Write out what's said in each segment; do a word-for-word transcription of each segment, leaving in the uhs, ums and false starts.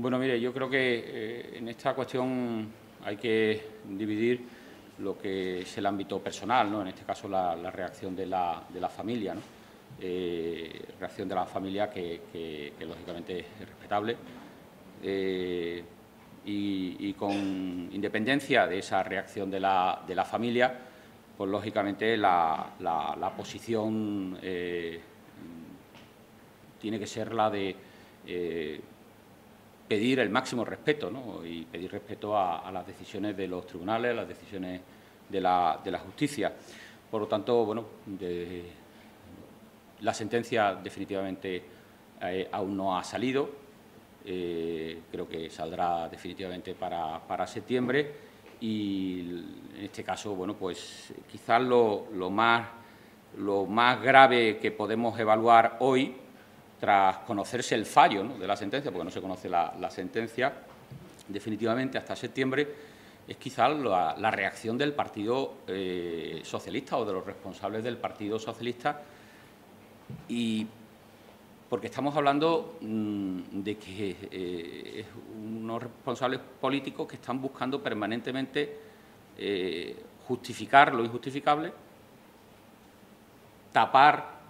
Bueno, mire, yo creo que eh, en esta cuestión hay que dividir lo que es el ámbito personal, ¿no? En este caso la, la reacción de la, de la familia, ¿no? Eh, reacción de la familia que, que, que lógicamente es respetable eh, y, y con independencia de esa reacción de la, de la familia, pues lógicamente la, la, la posición eh, tiene que ser la de eh, pedir el máximo respeto, ¿no? Y pedir respeto a, a las decisiones de los tribunales, a las decisiones de la, de la justicia. Por lo tanto, bueno, de, la sentencia definitivamente eh, aún no ha salido. Eh, creo que saldrá definitivamente para, para septiembre y, en este caso, bueno, pues quizás lo, lo, más, lo más grave que podemos evaluar hoy, tras conocerse el fallo, ¿no?, de la sentencia, porque no se conoce la, la sentencia definitivamente hasta septiembre, es quizás la, la reacción del Partido eh, Socialista o de los responsables del Partido Socialista, y porque estamos hablando mmm, de que eh, unos responsables políticos que están buscando permanentemente eh, justificar lo injustificable, tapar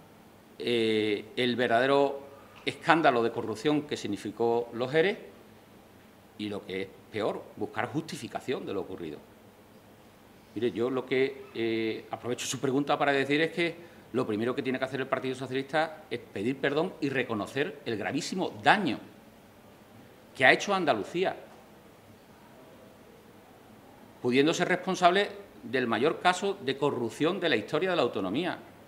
Eh, el verdadero escándalo de corrupción que significó los E R E y, lo que es peor, buscar justificación de lo ocurrido. Mire, yo lo que eh, aprovecho su pregunta para decir es que lo primero que tiene que hacer el Partido Socialista es pedir perdón y reconocer el gravísimo daño que ha hecho Andalucía, pudiendo ser responsable del mayor caso de corrupción de la historia de la autonomía.